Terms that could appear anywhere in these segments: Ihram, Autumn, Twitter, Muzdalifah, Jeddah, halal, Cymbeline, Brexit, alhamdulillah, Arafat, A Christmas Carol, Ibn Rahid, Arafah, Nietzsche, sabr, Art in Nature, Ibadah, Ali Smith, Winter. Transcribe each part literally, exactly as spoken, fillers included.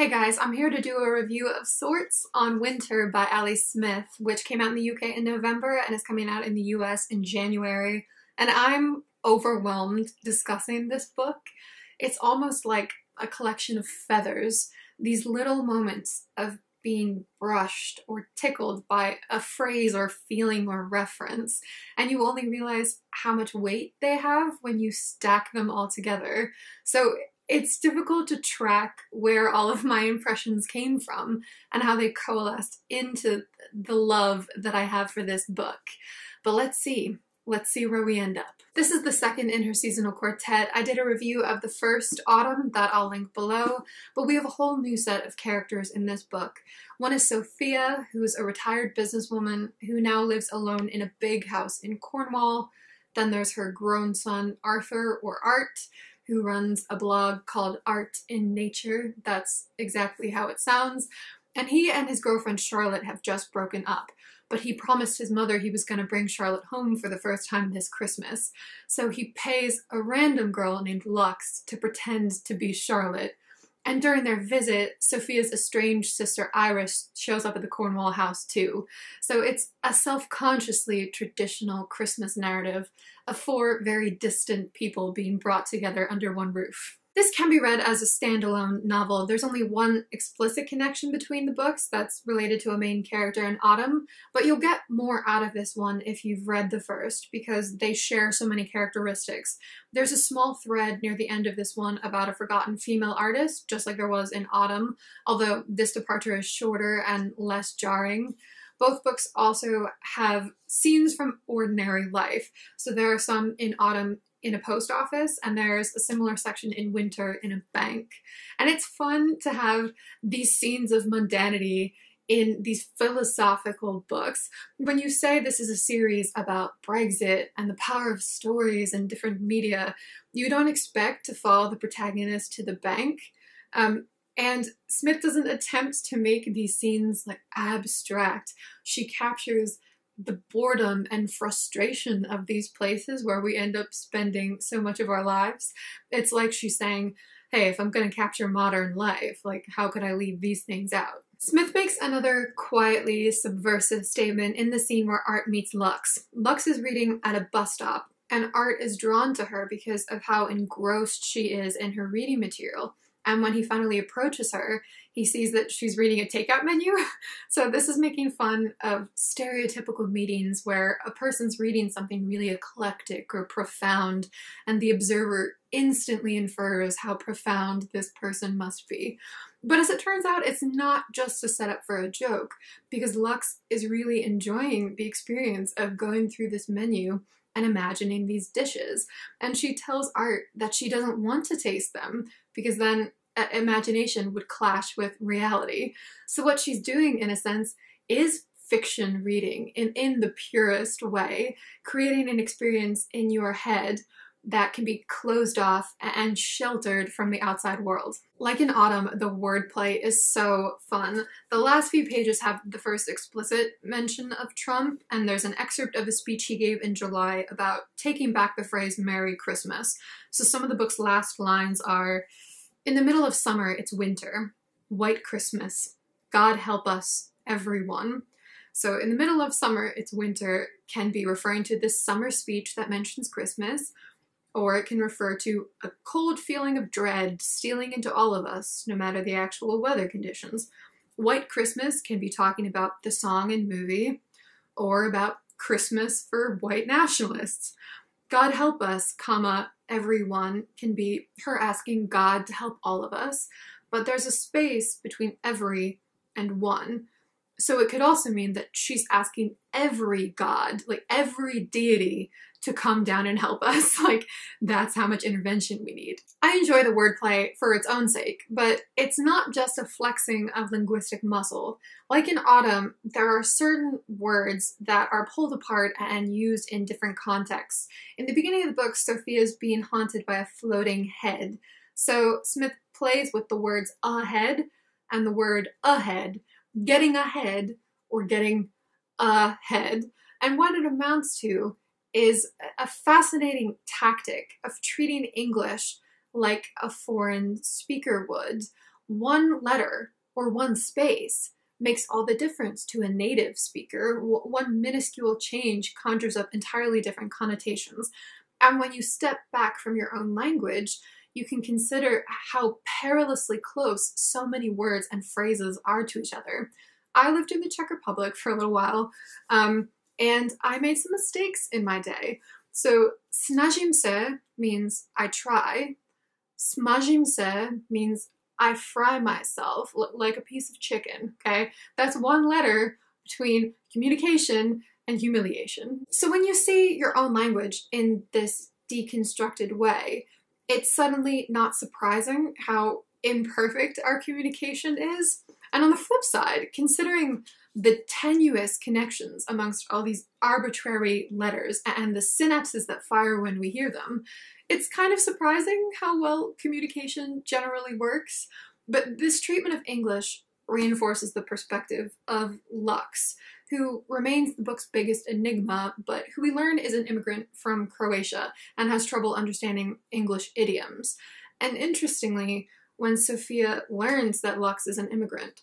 Hey guys, I'm here to do a review of sorts on Winter by Ali Smith, which came out in the U K in November and is coming out in the U S in January. And I'm overwhelmed discussing this book. It's almost like a collection of feathers, these little moments of being brushed or tickled by a phrase or feeling or reference. And you only realize how much weight they have when you stack them all together. So it's difficult to track where all of my impressions came from and how they coalesced into the love that I have for this book. But let's see. Let's see where we end up. This is the second in her seasonal quartet. I did a review of the first, Autumn, that I'll link below, but we have a whole new set of characters in this book. One is Sophia, who is a retired businesswoman who now lives alone in a big house in Cornwall. Then there's her grown son, Arthur, or Art, who runs a blog called Art in Nature. That's exactly how it sounds. And he and his girlfriend Charlotte have just broken up, but he promised his mother he was going to bring Charlotte home for the first time this Christmas. So he pays a random girl named Lux to pretend to be Charlotte. And during their visit, Sophia's estranged sister Iris shows up at the Cornwall house too. So it's a self-consciously traditional Christmas narrative of four very distant people being brought together under one roof. This can be read as a standalone novel. There's only one explicit connection between the books that's related to a main character in Autumn, but you'll get more out of this one if you've read the first because they share so many characteristics. There's a small thread near the end of this one about a forgotten female artist, just like there was in Autumn, although this departure is shorter and less jarring. Both books also have scenes from ordinary life, so there are some in Autumn in a post office, and there's a similar section in Winter in a bank. And it's fun to have these scenes of mundanity in these philosophical books. When you say this is a series about Brexit and the power of stories and different media, you don't expect to follow the protagonist to the bank. Um, and Smith doesn't attempt to make these scenes like abstract. She captures the boredom and frustration of these places where we end up spending so much of our lives. It's like she's saying, hey, if I'm going to capture modern life, like, how could I leave these things out? Smith makes another quietly subversive statement in the scene where Art meets Lux. Lux is reading at a bus stop, and Art is drawn to her because of how engrossed she is in her reading material. And when he finally approaches her, he sees that she's reading a takeout menu. So this is making fun of stereotypical meetings where a person's reading something really eclectic or profound, and the observer instantly infers how profound this person must be. But as it turns out, it's not just a setup for a joke, because Lux is really enjoying the experience of going through this menu and imagining these dishes. And she tells Art that she doesn't want to taste them because then uh, imagination would clash with reality. So what she's doing, in a sense, is fiction reading in, in the purest way, creating an experience in your head that can be closed off and sheltered from the outside world. Like in Autumn, the wordplay is so fun. The last few pages have the first explicit mention of Trump, and there's an excerpt of a speech he gave in July about taking back the phrase Merry Christmas. So some of the book's last lines are, "In the middle of summer, it's winter. White Christmas. God help us, everyone." So in the middle of summer, it's winter can be referring to this summer speech that mentions Christmas, or it can refer to a cold feeling of dread stealing into all of us, no matter the actual weather conditions. White Christmas can be talking about the song and movie, or about Christmas for white nationalists. God help us, comma, everyone can be her asking God to help all of us, but there's a space between every and one. So it could also mean that she's asking every god, like every deity, to come down and help us. Like, that's how much intervention we need. I enjoy the wordplay for its own sake, but it's not just a flexing of linguistic muscle. Like in Autumn, there are certain words that are pulled apart and used in different contexts. In the beginning of the book, Sophia's being haunted by a floating head. So Smith plays with the words ahead and the word ahead, getting ahead or getting ahead. And what it amounts to is a fascinating tactic of treating English like a foreign speaker would, one letter or one space makes all the difference to a native speaker. One minuscule change conjures up entirely different connotations. And when you step back from your own language, you can consider how perilously close so many words and phrases are to each other. I lived in the Czech Republic for a little while, um, and I made some mistakes in my day. So snažím se means I try, smažím se means I fry myself like a piece of chicken, okay? That's one letter between communication and humiliation. So when you see your own language in this deconstructed way, it's suddenly not surprising how imperfect our communication is. And on the flip side, considering the tenuous connections amongst all these arbitrary letters and the synapses that fire when we hear them, it's kind of surprising how well communication generally works. But this treatment of English reinforces the perspective of Lux, who remains the book's biggest enigma, but who we learn is an immigrant from Croatia and has trouble understanding English idioms. And interestingly, when Sophia learns that Lux is an immigrant,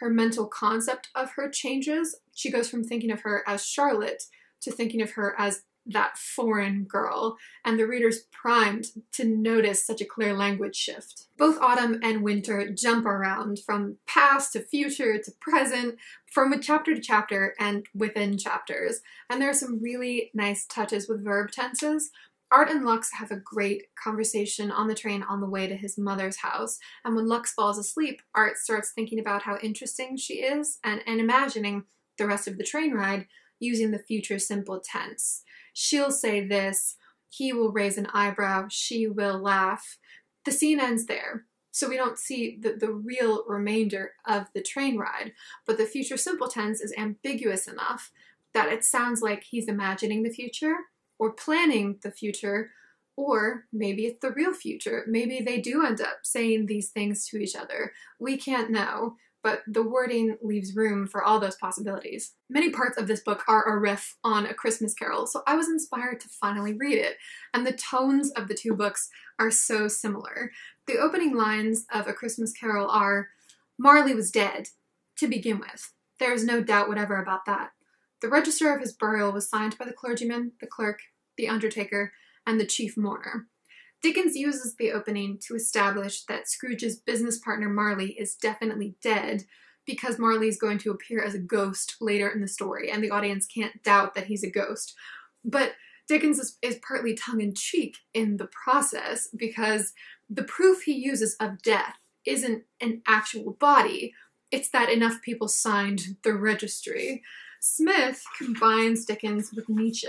her mental concept of her changes. She goes from thinking of her as Charlotte to thinking of her as that foreign girl, and the reader's primed to notice such a clear language shift. Both Autumn and Winter jump around from past to future to present, from chapter to chapter and within chapters, and there are some really nice touches with verb tenses. Art and Lux have a great conversation on the train on the way to his mother's house, and when Lux falls asleep, Art starts thinking about how interesting she is and, and imagining the rest of the train ride using the future simple tense. She'll say this, he will raise an eyebrow, she will laugh. The scene ends there, so we don't see the, the real remainder of the train ride, but the future simple tense is ambiguous enough that it sounds like he's imagining the future, or planning the future, or maybe it's the real future. Maybe they do end up saying these things to each other. We can't know, but the wording leaves room for all those possibilities. Many parts of this book are a riff on A Christmas Carol, so I was inspired to finally read it, and the tones of the two books are so similar. The opening lines of A Christmas Carol are, "Marley was dead, to begin with. There is no doubt whatever about that. The register of his burial was signed by the clergyman, the clerk, the undertaker, and the chief mourner." Dickens uses the opening to establish that Scrooge's business partner Marley is definitely dead, because Marley is going to appear as a ghost later in the story, and the audience can't doubt that he's a ghost. But Dickens is, is partly tongue-in-cheek in the process, because the proof he uses of death isn't an actual body, it's that enough people signed the registry. Smith combines Dickens with Nietzsche,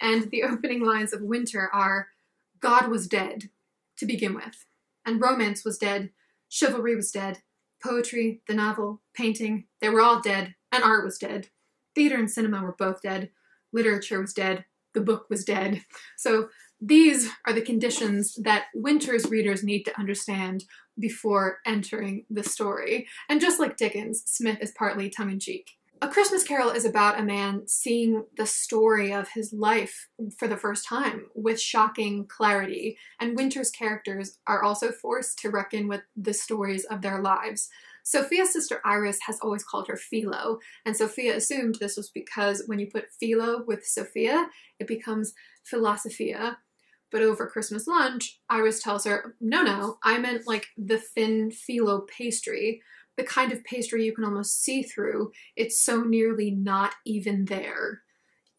and the opening lines of Winter are, "God was dead, to begin with, and romance was dead, chivalry was dead, poetry, the novel, painting, they were all dead, and art was dead. Theater and cinema were both dead, literature was dead, the book was dead." So these are the conditions that Winter's readers need to understand before entering the story. And just like Dickens, Smith is partly tongue-in-cheek. A Christmas Carol is about a man seeing the story of his life for the first time with shocking clarity, and Winter's characters are also forced to reckon with the stories of their lives. Sophia's sister Iris has always called her Philo, and Sophia assumed this was because when you put Philo with Sophia, it becomes Philosophia. But over Christmas lunch, Iris tells her, no, no, I meant like the thin Philo pastry, the kind of pastry you can almost see through. It's so nearly not even there.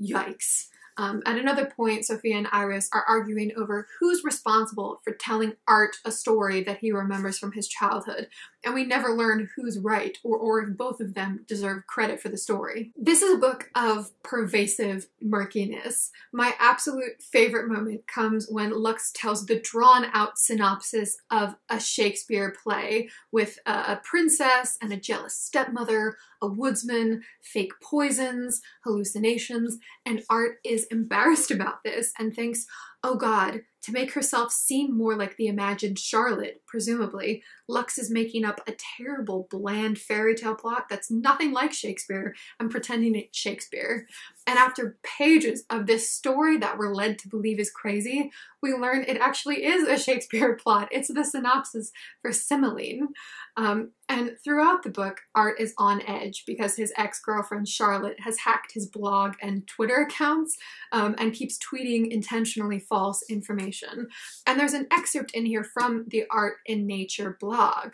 Yikes. Um, at another point, Sophia and Iris are arguing over who's responsible for telling Art a story that he remembers from his childhood, and we never learn who's right or, or if both of them deserve credit for the story. This is a book of pervasive murkiness. My absolute favorite moment comes when Lux tells the drawn-out synopsis of a Shakespeare play with a, a princess and a jealous stepmother, a woodsman, fake poisons, hallucinations, and Art is embarrassed about this and thinks, Oh God, to make herself seem more like the imagined Charlotte, presumably, Lux is making up a terrible, bland fairy tale plot that's nothing like Shakespeare and pretending it's Shakespeare. And after pages of this story that we're led to believe is crazy, we learn it actually is a Shakespeare plot. It's the synopsis for Cymbeline. Um, and throughout the book, Art is on edge because his ex-girlfriend Charlotte has hacked his blog and Twitter accounts um, and keeps tweeting intentionally false information. And there's an excerpt in here from the Art in Nature blog.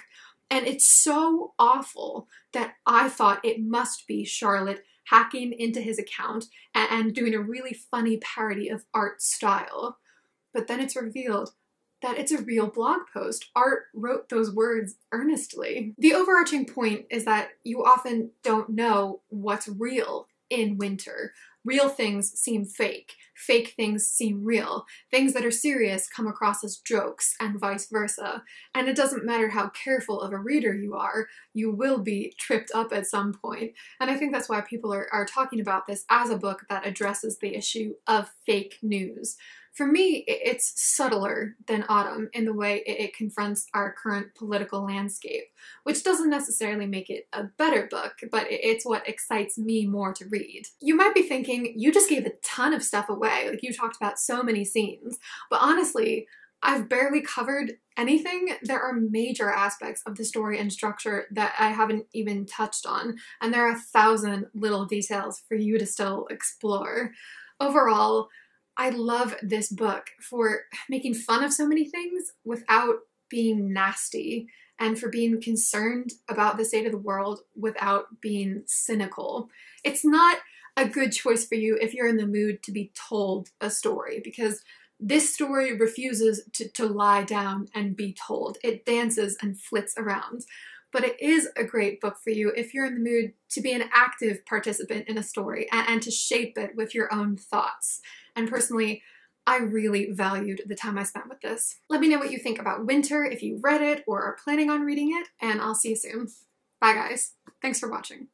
And it's so awful that I thought it must be Charlotte hacking into his account and, and doing a really funny parody of Art's style. But then it's revealed that it's a real blog post. Art wrote those words earnestly. The overarching point is that you often don't know what's real in Winter. Real things seem fake. Fake things seem real. Things that are serious come across as jokes and vice versa. And it doesn't matter how careful of a reader you are, you will be tripped up at some point. And I think that's why people are, are talking about this as a book that addresses the issue of fake news. For me, it's subtler than Autumn in the way it confronts our current political landscape, which doesn't necessarily make it a better book, but it's what excites me more to read. You might be thinking, you just gave a ton of stuff away, like you talked about so many scenes, but honestly, I've barely covered anything. There are major aspects of the story and structure that I haven't even touched on, and there are a thousand little details for you to still explore. Overall, I love this book for making fun of so many things without being nasty, and for being concerned about the state of the world without being cynical. It's not a good choice for you if you're in the mood to be told a story, because this story refuses to, to lie down and be told. It dances and flits around. But it is a great book for you if you're in the mood to be an active participant in a story and, and to shape it with your own thoughts. And personally, I really valued the time I spent with this. Let me know what you think about Winter, if you read it or are planning on reading it, and I'll see you soon. Bye guys. Thanks for watching.